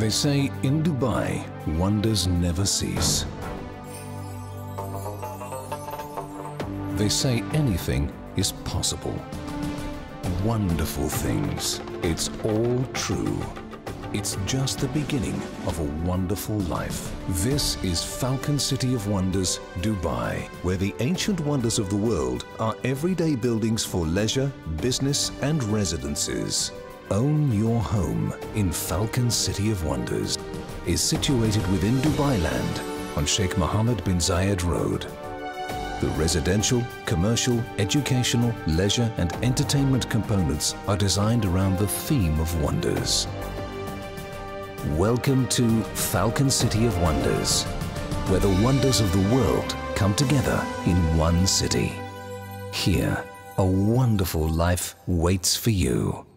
They say in Dubai, wonders never cease. They say anything is possible. Wonderful things. It's all true. It's just the beginning of a wonderful life. This is Falcon City of Wonders, Dubai, where the ancient wonders of the world are everyday buildings for leisure, business and residences. Own your home in Falcon City of Wonders is situated within Dubailand on Sheikh Mohammed bin Zayed Road. The residential, commercial, educational, leisure and entertainment components are designed around the theme of wonders. Welcome to Falcon City of Wonders, where the wonders of the world come together in one city. Here, a wonderful life waits for you.